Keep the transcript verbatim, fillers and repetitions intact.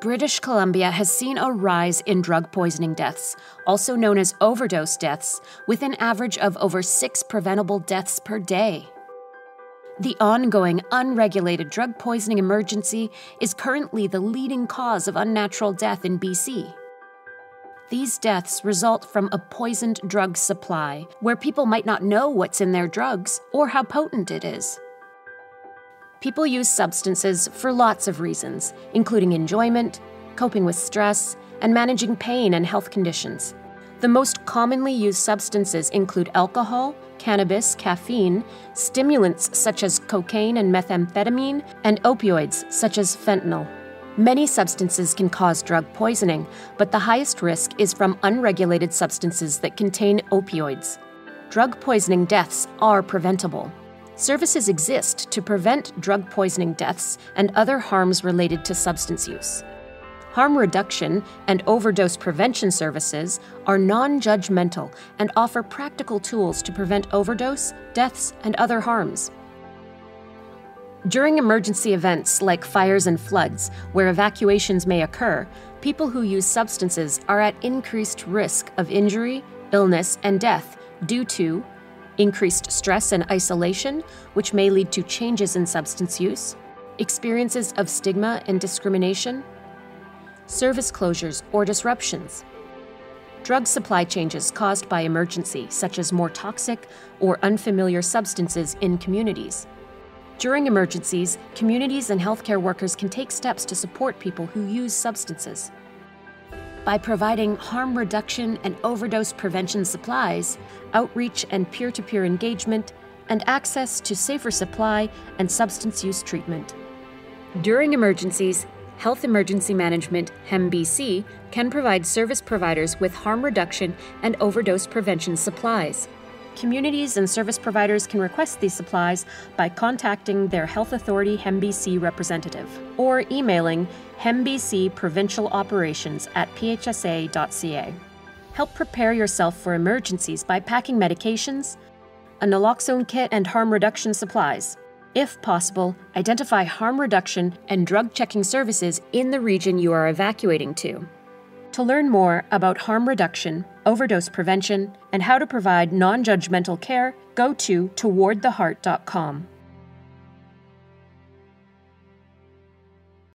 British Columbia has seen a rise in drug poisoning deaths, also known as overdose deaths, with an average of over six preventable deaths per day. The ongoing unregulated drug poisoning emergency is currently the leading cause of unnatural death in B C. These deaths result from a poisoned drug supply, where people might not know what's in their drugs or how potent it is. People use substances for lots of reasons, including enjoyment, coping with stress, and managing pain and health conditions. The most commonly used substances include alcohol, cannabis, caffeine, stimulants such as cocaine and methamphetamine, and opioids such as fentanyl. Many substances can cause drug poisoning, but the highest risk is from unregulated substances that contain opioids. Drug poisoning deaths are preventable. Services exist to prevent drug poisoning deaths and other harms related to substance use. Harm reduction and overdose prevention services are non-judgmental and offer practical tools to prevent overdose, deaths, and other harms. During emergency events like fires and floods, where evacuations may occur, people who use substances are at increased risk of injury, illness, and death due to increased stress and isolation, which may lead to changes in substance use, experiences of stigma and discrimination, service closures or disruptions, drug supply changes caused by emergency, such as more toxic or unfamiliar substances in communities. During emergencies, communities and healthcare workers can take steps to support people who use substances. By providing harm reduction and overdose prevention supplies, outreach and peer-to-peer engagement, and access to safer supply and substance use treatment. During emergencies, Health Emergency Management, H E M B C, can provide service providers with harm reduction and overdose prevention supplies. Communities and service providers can request these supplies by contacting their Health Authority H E M B C representative or emailing H E M B C provincial operations at P H S A dot C A. Help prepare yourself for emergencies by packing medications, a naloxone kit, and harm reduction supplies. If possible, identify harm reduction and drug checking services in the region you are evacuating to. To learn more about harm reduction, overdose prevention, and how to provide non-judgmental care, go to toward the heart dot com.